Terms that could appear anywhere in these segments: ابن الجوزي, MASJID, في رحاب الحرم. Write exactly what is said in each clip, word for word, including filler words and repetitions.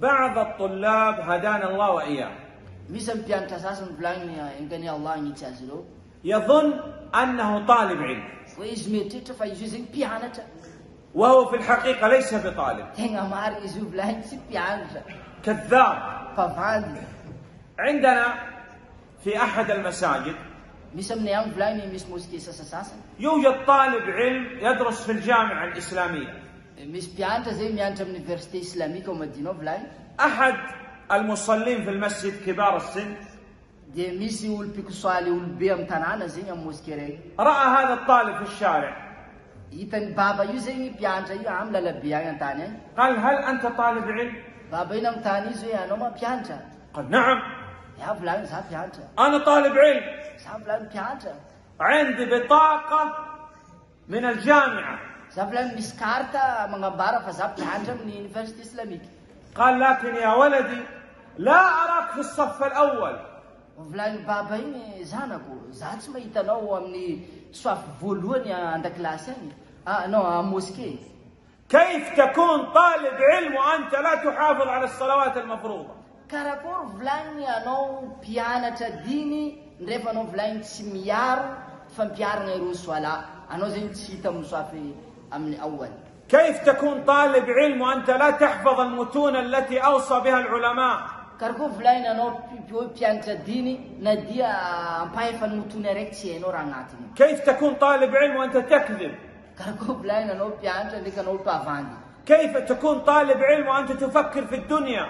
بعض الطلاب هدانا الله وإياه يظن أنه طالب علم وهو في الحقيقة ليس بطالب، كذاب. عندنا في أحد المساجد يوجد طالب علم يدرس في الجامعة الإسلامية، أحد المصلين في المسجد كبار السن رأى هذا الطالب في الشارع قال هل أنت طالب علم؟ قال نعم أنا طالب علم، عندي بطاقة من الجامعة. قال لكن يا ولدي لا أراك في الصف الأول. كيف تكون طالب علم وأنت لا تحافظ على الصلوات المفروضة؟ كيف تكون طالب علم وأنت لا تحفظ المتون التي أوصى بها العلماء؟ كيف تكون طالب علم وأنت تكذب؟ كيف تكون طالب علم وأنت تفكر في الدنيا؟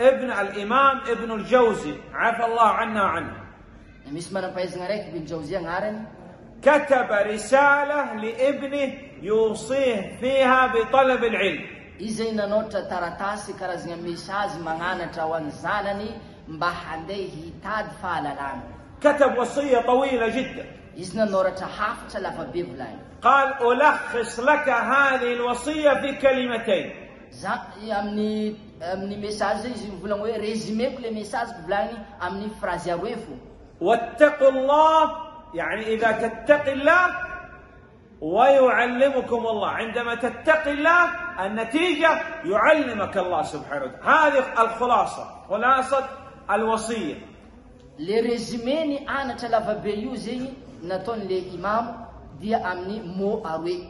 ابن الإمام ابن الجوزي عفى الله عنا عنه كتب رسالة لابنه يوصيه فيها بطلب العلم. كتب وصية طويلة جدا. قال ألخص لك هذه الوصية في كلمتين. واتقوا الله، يعني إذا تتقي الله ويعلمكم الله، عندما تتقي الله النتيجة يعلمك الله سبحانه وتعالى. هذه الخلاصة، خلاصة الوصية. لرزميني أنا تلافا بيوزي نتون لإمام دي أمني مو أوي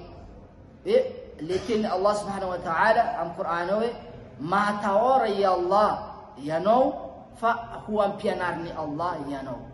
إيه لكن الله سبحانه وتعالى أم قرآنه ما توري الله ينو فهو بينارني الله ينو.